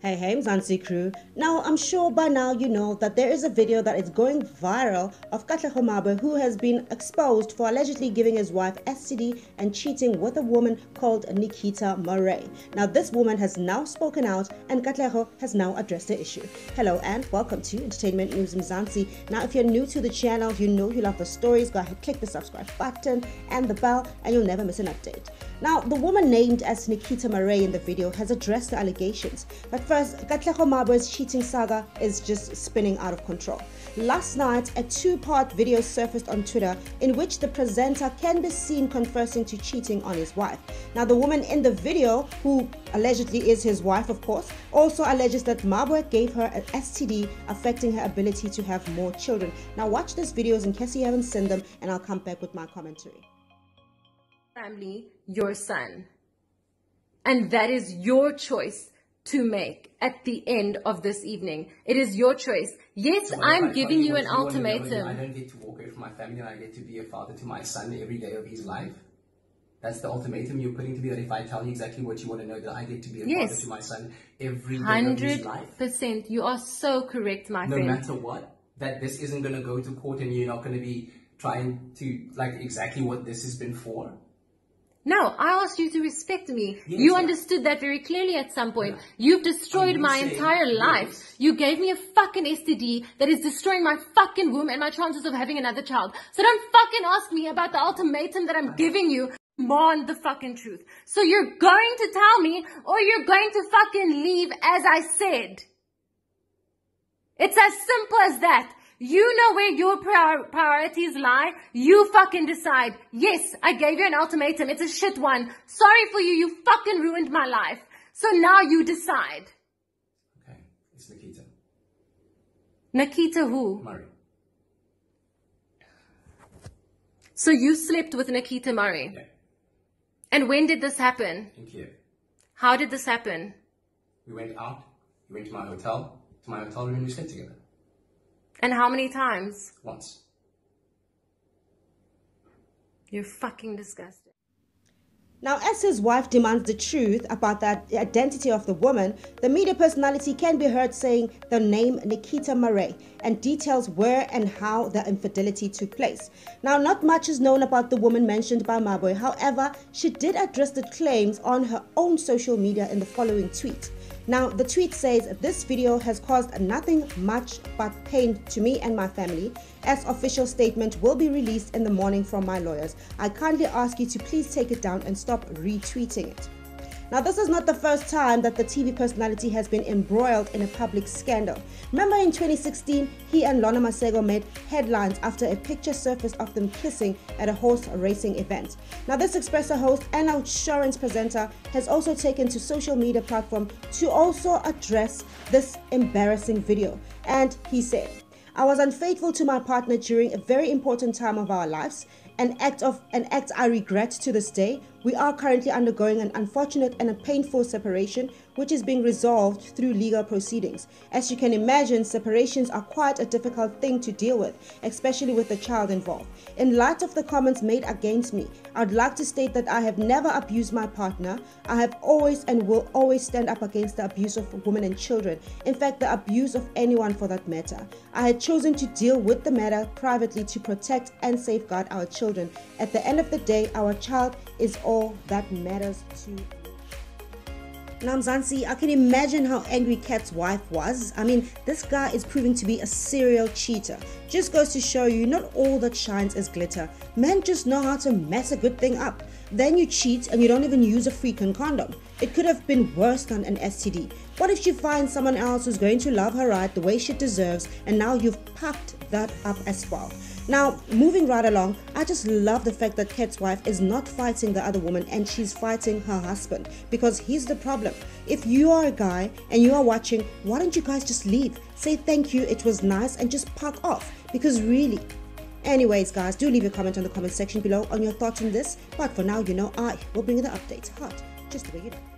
Hey Mzansi crew. Now I'm sure by now you know that there is a video that is going viral of Katlego Maboe, who has been exposed for allegedly giving his wife STD and cheating with a woman called Nikkita Murray. Now this woman has now spoken out and Katlego has now addressed the issue. Hello and welcome to Entertainment News Mzansi. Now if you're new to the channel, you know you love the stories, go ahead, click the subscribe button and the bell and you'll never miss an update. Now the woman named as Nikkita Murray in the video has addressed the allegations, but first, Katlego Maboe's cheating saga is just spinning out of control. Last night, a two-part video surfaced on Twitter in which the presenter can be seen confessing to cheating on his wife. Now, the woman in the video, who allegedly is his wife, of course, also alleges that Maboe gave her an STD, affecting her ability to have more children. Now, watch these videos in case you haven't seen them, and I'll come back with my commentary. Family, your son. And that is your choice to make at the end of this evening. It is your choice. Yes, so I'm giving you an ultimatum. I don't get to walk away from my family and I get to be a father to my son every day of his life. That's the ultimatum you're putting to me, that if I tell you exactly what you want to know, that I get to be a father to my son every day of his life. 100%. You are so correct, my friend. No matter what, that this isn't going to go to court and you're not going to be trying to, like, exactly what this has been for. No, I asked you to respect me. Yes, you understood that very clearly at some point. Yeah. You've destroyed my entire life. Yes. You gave me a fucking STD that is destroying my fucking womb and my chances of having another child. So don't fucking ask me about the ultimatum that I'm giving you. Mourn the fucking truth. So you're going to tell me or you're going to fucking leave, as I said. It's as simple as that. You know where your priorities lie. You fucking decide. Yes, I gave you an ultimatum. It's a shit one. Sorry for you. You fucking ruined my life. So now you decide. Okay, it's Nikkita. Nikkita who? Murray. So you slept with Nikkita Murray? Yeah. And when did this happen? In Kiev. How did this happen? We went out. We went to my hotel. To my hotel room, we slept together. And how many times? Once. You're fucking disgusting. Now, as his wife demands the truth about the identity of the woman, the media personality can be heard saying the name Nikkita Murray and details where and how the infidelity took place. Now, not much is known about the woman mentioned by Maboe. However, she did address the claims on her own social media in the following tweet. Now, the tweet says, "This video has caused nothing much but pain to me and my family. As official statement will be released in the morning from my lawyers. I kindly ask you to please take it down and stop retweeting it." Now, this is not the first time that the TV personality has been embroiled in a public scandal. Remember in 2016, he and Lona Masego made headlines after a picture surfaced of them kissing at a horse racing event. Now, this Expresso host and insurance presenter has also taken to social media platform to also address this embarrassing video. And he said, "I was unfaithful to my partner during a very important time of our lives. An act I regret to this day. We are currently undergoing an unfortunate and a painful separation, which is being resolved through legal proceedings. As you can imagine, separations are quite a difficult thing to deal with, especially with a child involved. In light of the comments made against me, I'd like to state that I have never abused my partner. I have always and will always stand up against the abuse of women and children. In fact, the abuse of anyone for that matter. I had chosen to deal with the matter privately to protect and safeguard our children. At the end of the day, our child is all that matters to me." Now, Mzansi, I can imagine how angry Kat's wife was. I mean, this guy is proving to be a serial cheater. Just goes to show you, not all that shines is glitter. Men just know how to mess a good thing up. Then you cheat and you don't even use a freaking condom. It could have been worse than an STD. What if she finds someone else who's going to love her right the way she deserves, and now you've packed that up as well? Now, moving right along, I just love the fact that Kat's wife is not fighting the other woman and she's fighting her husband, because he's the problem. If you are a guy and you are watching, why don't you guys just leave? Say thank you, it was nice, and just park off, because really. Anyways, guys, do leave a comment on the comment section below on your thoughts on this. But for now, you know I will bring you the updates hot, just the way you know.